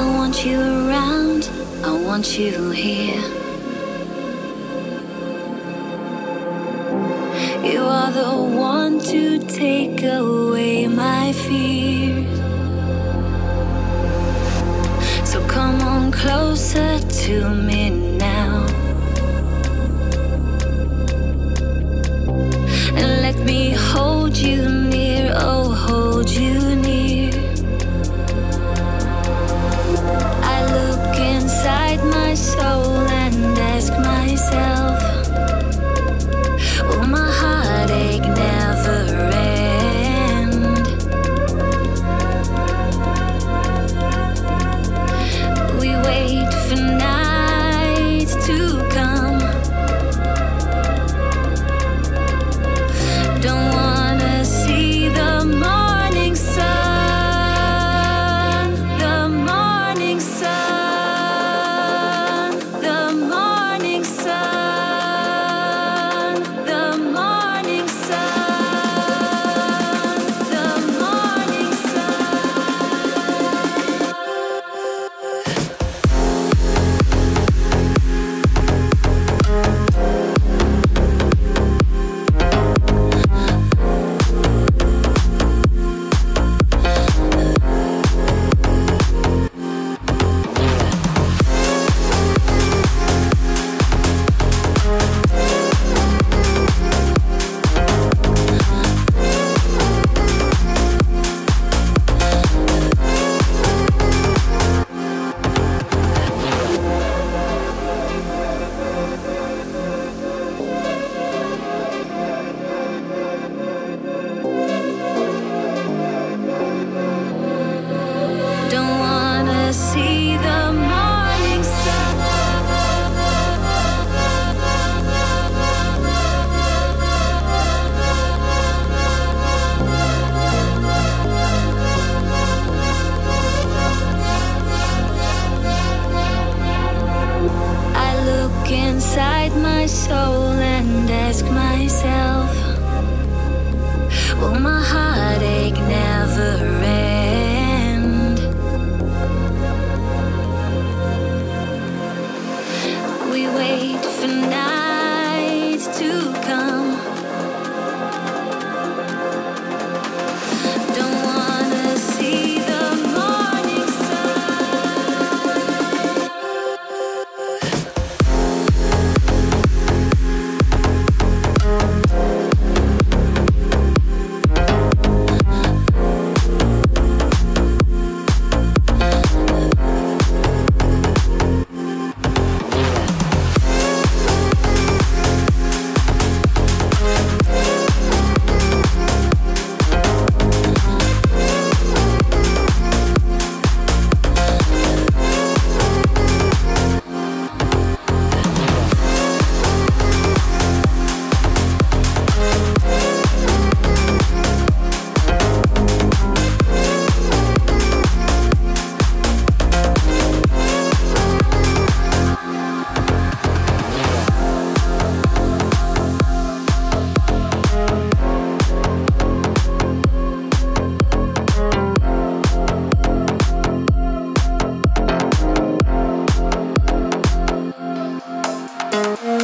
I want you around, I want you here. You are the one to take away my fears. So come on closer to me now, and let me hold you near, oh hold you near. I look inside my soul and ask myself, will my heartache never end? We wait for night to come, don't wanna see the morning sun, the morning sun, the morning sun, the morning sun, the morning sun. Don't wanna see the morning sun. I look inside my soul and ask myself, will my heartache never end? Wait for night to come, don't wanna see the morning sun.